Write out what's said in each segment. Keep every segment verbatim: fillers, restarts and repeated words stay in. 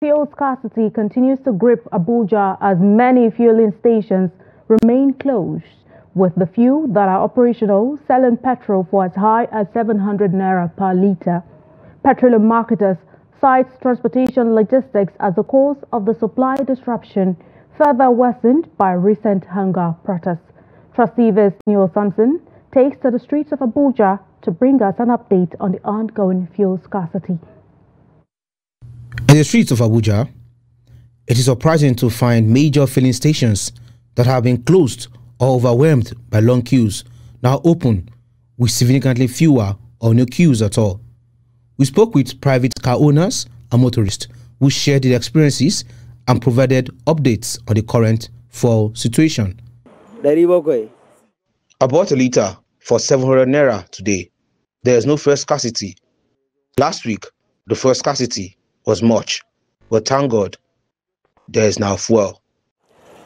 Fuel scarcity continues to grip Abuja as many fueling stations remain closed, with the few that are operational selling petrol for as high as seven hundred naira per litre. Petroleum marketers cite transportation logistics as the cause of the supply disruption, further worsened by recent hunger protests. Trust T V's Nuel Samson takes to the streets of Abuja to bring us an update on the ongoing fuel scarcity. In the streets of Abuja, it is surprising to find major filling stations that have been closed or overwhelmed by long queues now open with significantly fewer or no queues at all. We spoke with private car owners and motorists who shared their experiences and provided updates on the current fuel situation. About a litre for seven hundred naira today. There is no fuel scarcity. Last week, the fuel scarcity was much, but thank God there is now fuel.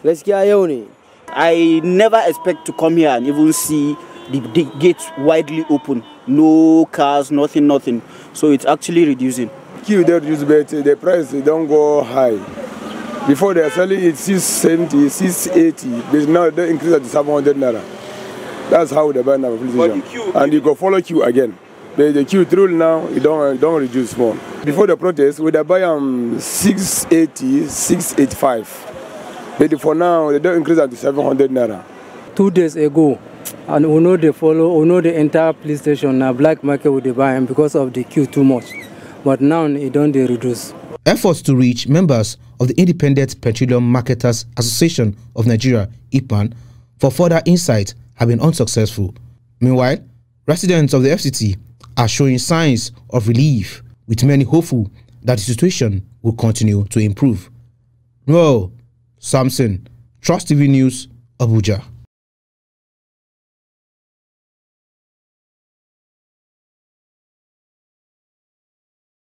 I never expect to come here and even see the, the gates widely open, no cars, nothing, nothing. So it's actually reducing. Queue they reduce, but the price they don't go high. Before they are selling it six seventy, six eighty, but now they increase at seven hundred naira. That's how they buy now. And you go follow queue again. The, the queue rule now, it don't, it don't reduce more. Before the protest, we buy um, six eighty, six eighty-five. But for now, they don't increase at seven hundred naira. Two days ago, and we know they follow, we know the entire police station, now black market would buy them because of the queue too much. But now, it don't they reduce. Efforts to reach members of the Independent Petroleum Marketers Association of Nigeria, I P M A N, for further insight have been unsuccessful. Meanwhile, residents of the F C T are showing signs of relief, with many hopeful that the situation will continue to improve. Nuel Samson, Trust T V News, Abuja.